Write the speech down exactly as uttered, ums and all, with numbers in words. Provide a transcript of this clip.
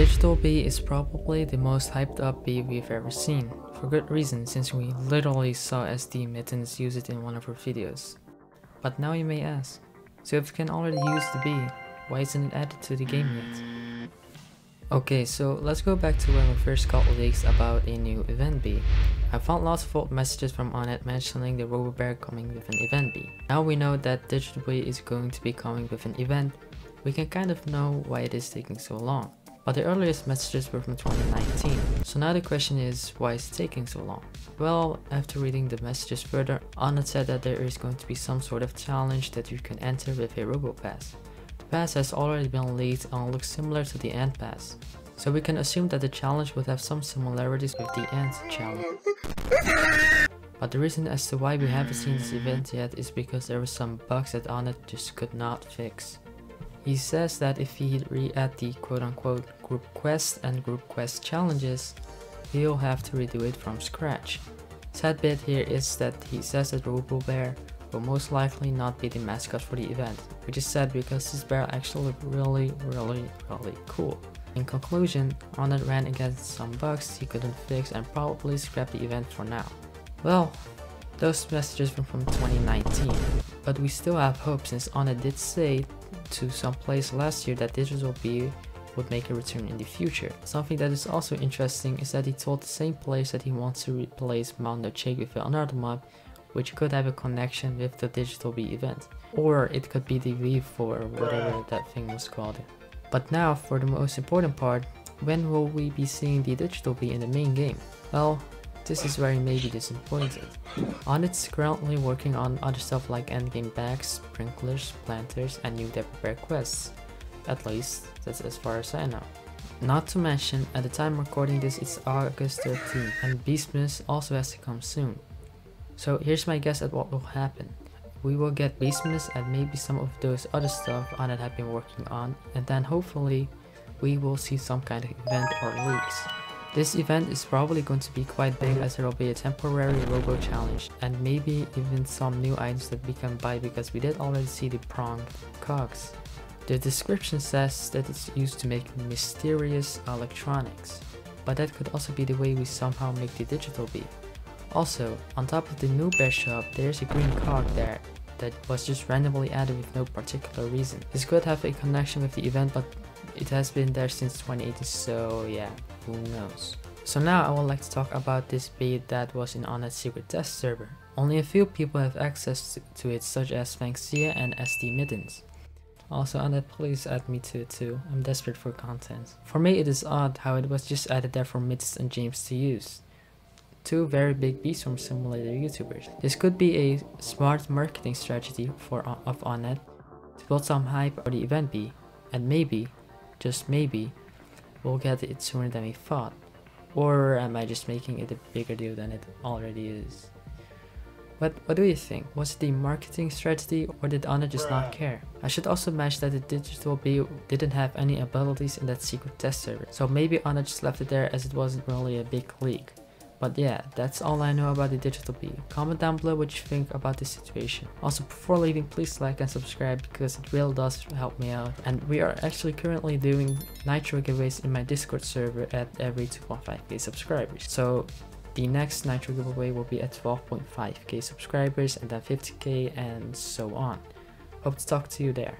Digital Bee is probably the most hyped up bee we've ever seen, for good reason since we literally saw S D Mittens use it in one of her videos. But now you may ask, so if you can already use the bee, why isn't it added to the game yet? Okay, so let's go back to when we first got leaks about a new event bee. I found lots of old messages from Onett mentioning the Robo Bear coming with an event bee. Now we know that Digital Bee is going to be coming with an event, we can kind of know why it is taking so long. But the earliest messages were from twenty nineteen, so now the question is, why is it taking so long? Well, after reading the messages further, Onett said that there is going to be some sort of challenge that you can enter with a Robo Pass. The pass has already been leaked and looks similar to the Ant Pass, so we can assume that the challenge would have some similarities with the Ant Challenge. But the reason as to why we haven't seen this event yet is because there were some bugs that Onett just could not fix. He says that if he re-add the quote-unquote group quest and group quest challenges, he'll have to redo it from scratch. Sad bit here is that he says that Robo Bear will most likely not be the mascot for the event, which is sad because this bear actually looked really really really cool. In conclusion, Onett ran against some bugs he couldn't fix and probably scrapped the event for now. Well, those messages were from twenty nineteen, but we still have hope since Onett did say to some place last year that Digital Bee would make a return in the future. Something that is also interesting is that he told the same place that he wants to replace Mount Notch with another mob, which could have a connection with the Digital Bee event, or it could be the V four or whatever that thing was called. But now for the most important part, when will we be seeing the Digital Bee in the main game? Well, this is where you may be disappointed. Onett's currently working on other stuff like endgame bags, sprinklers, planters, and new Developer quests. At least, that's as far as I know. Not to mention, at the time recording this it's August thirteenth, and Beastmas also has to come soon. So here's my guess at what will happen. We will get Beastmas and maybe some of those other stuff Onett had been working on, and then hopefully we will see some kind of event or leaks. This event is probably going to be quite big as there will be a temporary Robo Challenge and maybe even some new items that we can buy because we did already see the pronged cogs. The description says that it's used to make mysterious electronics, but that could also be the way we somehow make the Digital Bee. Also, on top of the new bear shop, there's a green cog there that was just randomly added with no particular reason. This could have a connection with the event, but it has been there since twenty eighteen, so yeah, who knows. So now I would like to talk about this bee that was in Onett's secret test server. Only a few people have access to it, such as Fangsia and S D Mittens. Also, Onett, please add me to it too, I'm desperate for content. For me it is odd how it was just added there for Mittens and James to use. Two very big Bee Swarm Simulator YouTubers. This could be a smart marketing strategy for of Onett to build some hype for the event bee, and maybe, just maybe, we'll get it sooner than we thought. Or am I just making it a bigger deal than it already is? But what do you think? Was it the marketing strategy or did Onett just not care? I should also mention that the Digital Bee didn't have any abilities in that secret test server, so maybe Onett just left it there as it wasn't really a big leak. But yeah, that's all I know about the Digital Bee. Comment down below what you think about this situation. Also, before leaving, please like and subscribe because it really does help me out. And we are actually currently doing Nitro giveaways in my Discord server at every two point five K subscribers. So the next Nitro giveaway will be at twelve point five K subscribers and then fifty K and so on. Hope to talk to you there.